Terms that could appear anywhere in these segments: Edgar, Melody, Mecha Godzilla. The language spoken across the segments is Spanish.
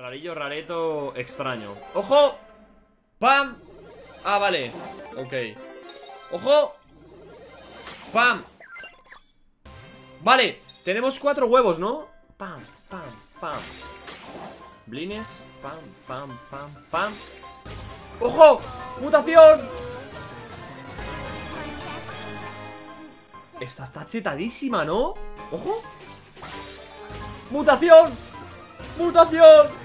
Rarillo, rareto, extraño. ¡Ojo! ¡Pam! Ah, vale. Ok. ¡Ojo! ¡Pam! Vale, tenemos 4 huevos, ¿no? ¡Pam, pam, pam! Blines, pam, pam, pam, pam. ¡Ojo! ¡Mutación! Esta está chetadísima, ¿no? ¡Ojo! ¡Mutación! ¡Mutación!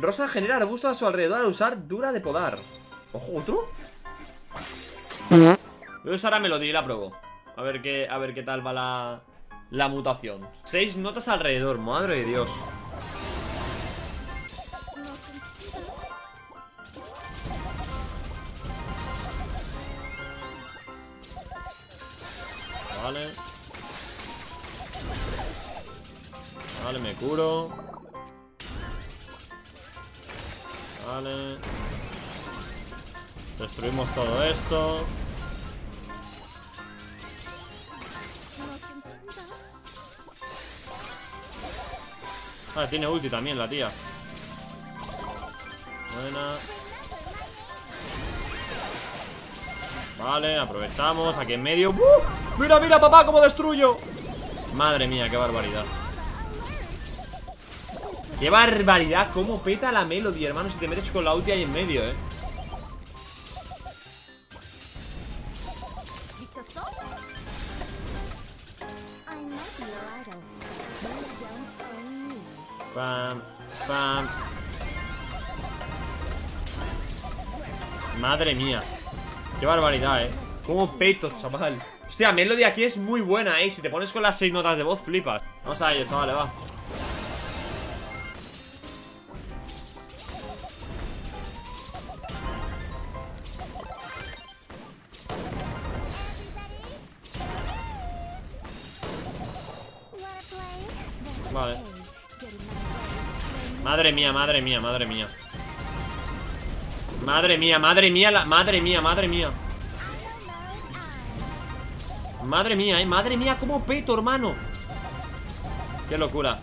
Rosa genera arbustos a su alrededor al usar dura de podar. ¡Ojo, otro! Voy a usar a Melody y la pruebo. A ver qué tal va la mutación. 6 notas alrededor, madre de Dios. Vale. Vale, me curo. Vale. Destruimos todo esto. Ah, tiene ulti también la tía. Buena. Vale, aprovechamos. Aquí en medio. Mira, mira, papá, cómo destruyo. Madre mía, qué barbaridad. Qué barbaridad, cómo peta la Melody, hermano. Si te metes con la ulti ahí en medio, Pam, pam. Madre mía. Qué barbaridad, Cómo peto, chaval. Hostia, Melody aquí es muy buena, Si te pones con las 6 notas de voz, flipas. Vamos a ello, chavales, va. Vale. Madre mía, madre mía, madre mía. Madre mía, madre mía, madre mía, madre mía. Madre mía, madre mía, cómo peto, hermano. Qué locura.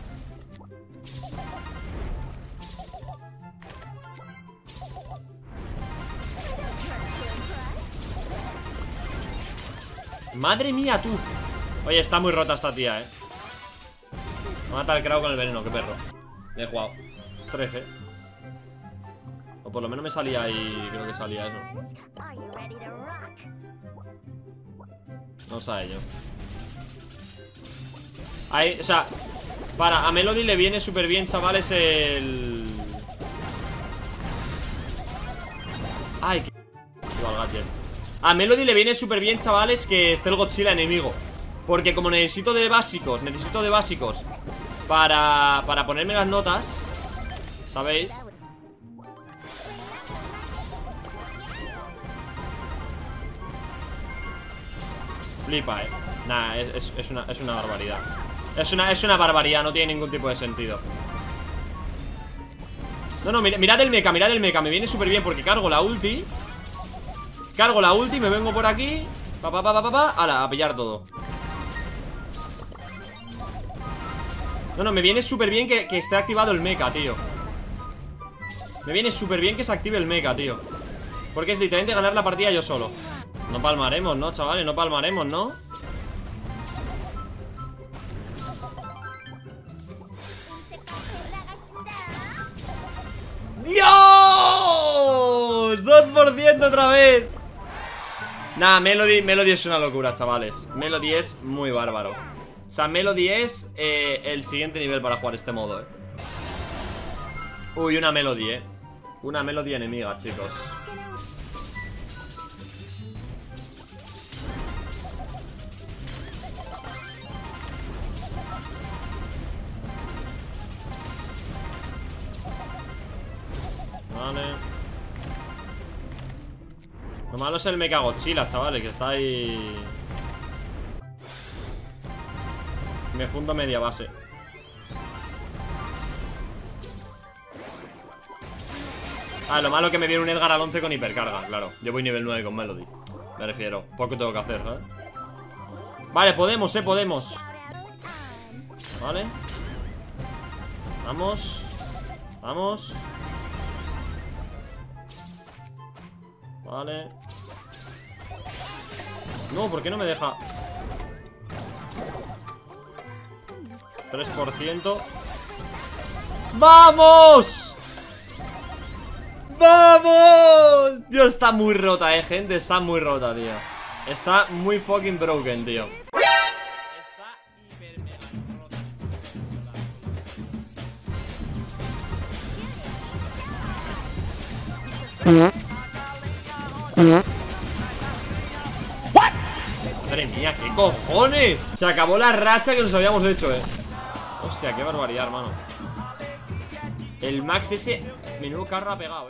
Madre mía, tú. Oye, está muy rota esta tía, Mata al Krau con el veneno, qué perro. Me he jugado 13. O por lo menos me salía ahí. Creo que salía eso. Vamos a ello. Ahí, o sea, para, a Melody le viene súper bien, chavales, el... Ay, qué... A Melody le viene súper bien, chavales, que esté el Godzilla enemigo. Porque como necesito de básicos para ponerme las notas, ¿sabéis? Flipa, Nah, es una barbaridad. Es una barbaridad, no tiene ningún tipo de sentido. No, no, mirad el mecha, mirad el mecha. Me viene súper bien porque cargo la ulti. Cargo la ulti, me vengo por aquí. Pa, pa, pa, pa, pa, pa. Ala, a pillar todo. No, no, me viene súper bien que esté activado el mecha, tío. Me viene súper bien que se active el mecha, tío. Porque es literalmente ganar la partida yo solo. No palmaremos, ¿no, chavales? No palmaremos, ¿no? ¡Dios! 2% otra vez. Nah, Melody es una locura, chavales. Melody es muy bárbaro. O sea, Melody es el siguiente nivel para jugar este modo, Uy, una Melody, Una Melody enemiga, chicos. Vale. Lo malo es el Mecha Godzilla, chavales, que está ahí... Me fundo media base. Ah, lo malo es que me viene un Edgar al 11 con hipercarga, claro. Yo voy nivel 9 con Melody. Me refiero, poco tengo que hacer, ¿sabes? Vale, podemos, podemos. Vale. Vamos. Vamos. Vale. No, ¿por qué no me deja? 3%. ¡Vamos! ¡Vamos! Dios, está muy rota, gente. Está muy rota, tío. Está muy fucking broken, tío. What? Madre mía, ¿qué cojones? Se acabó la racha que nos habíamos hecho, Hostia, qué barbaridad, hermano. El Max ese, menudo carro ha pegado,